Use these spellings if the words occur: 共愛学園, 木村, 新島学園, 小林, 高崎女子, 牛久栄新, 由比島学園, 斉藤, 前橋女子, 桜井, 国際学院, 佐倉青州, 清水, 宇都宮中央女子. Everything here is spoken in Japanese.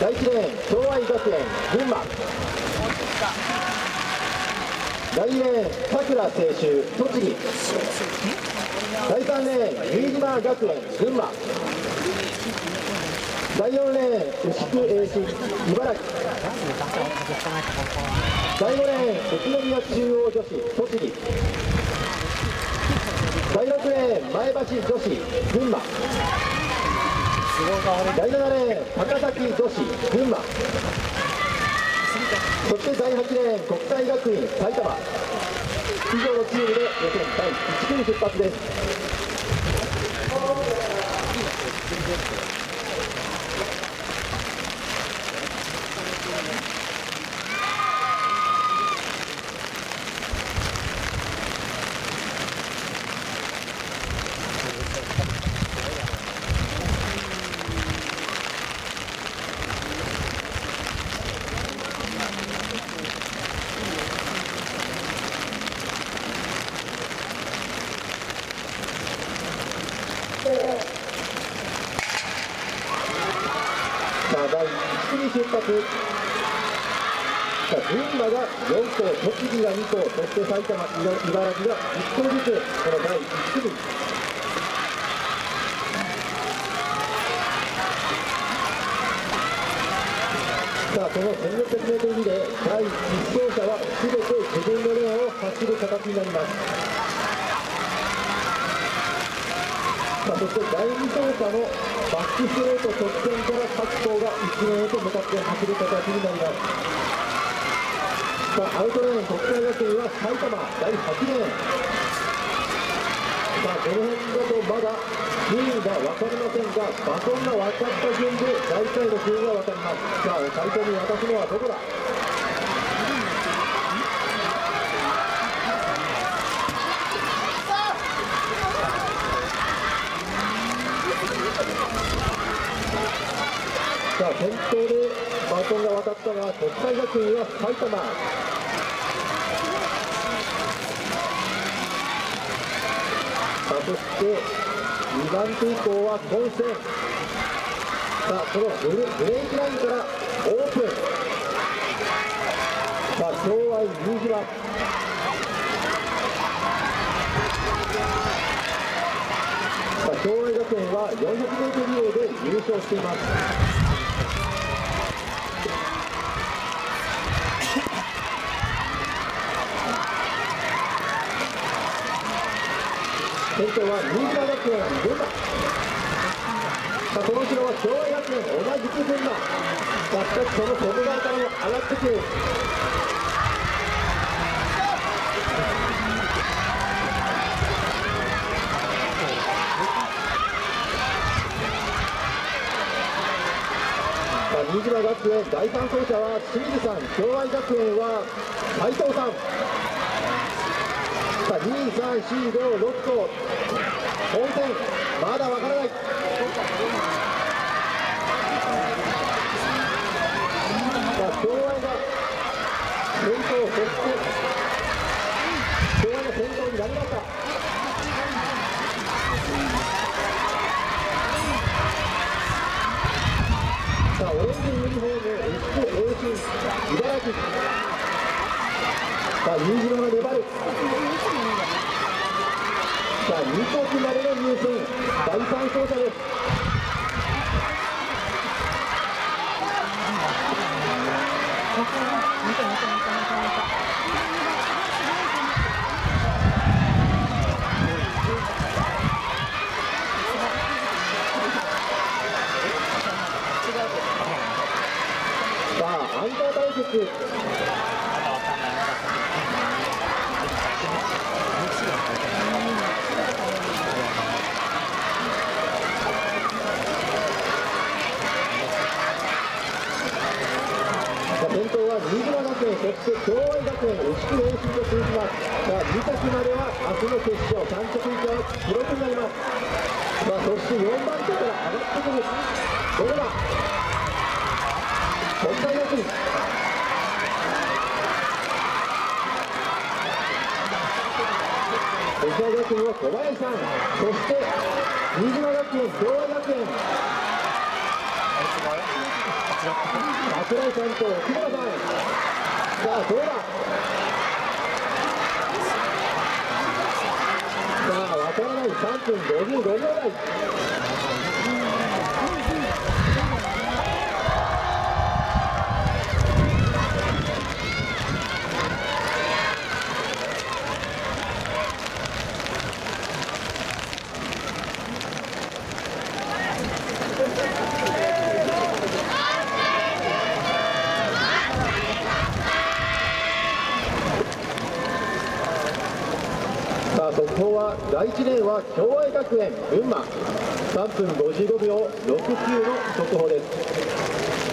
第1レーン共愛学園群馬、第2レーン佐倉青州栃木、第3レーン由比島学園群馬、第4レーン牛久栄新茨城、第5レーン宇都宮中央女子栃木、第6レーン前橋女子群馬、第7レーン高崎女子群馬、そして第8レーン国際学院埼玉。以上のチームで予選第1組出発です。埼玉、茨城が1個ずつ、この第1組さあ、この 1600m リレー第1走者は全て自分のレーンを走る形になります。さあ、そして第2走者のバックストレート直線から各走が1レーンへと向かって走る形になります。アウトレーン国際学園は埼玉第8レーン。さあ、この辺だとまだ順位が分かりませんが、バトンが渡った順で大体の順位が分かります。さあ、最初に渡すのはどこだ。さあ、先頭でバトンが渡ったのは国際学院は埼玉。そして2番手以降は混戦。さあ、そのブレーキラインからオープン。さあ、共愛夕日はさあ、共愛学園は 400m リレーで優勝しています。先頭は新島学園群馬、さあ、その後ろは共愛学園同じく群馬、さあ、しかしその外側からも上がってくる。さあ、新島学園第3走者は清水さん、共愛学園は斉藤さん。さあ、2、3、4、5、6と混戦、まだ分からない。共愛が先頭、そして共愛が先頭になりました。さあ、オレンジユニフォーム牛久栄新茨城、さあ、新島が粘る。さあ、2着までの入線、第3走者です。さあ、アンカー対決。新島学園、そして共愛学園、牛久栄新と続きます。さあ、2着までは明日の決勝、3着以下の記録になります。さあ、そして4番手から上がってくる、これは国際学院。国際学院は小林さん、そして新島学園、共愛学園。桜井さんと木村さん、さあどうだ、さあわからない3分55秒台。速報は第1レーンは共栄学園群馬、3分55秒69の速報です。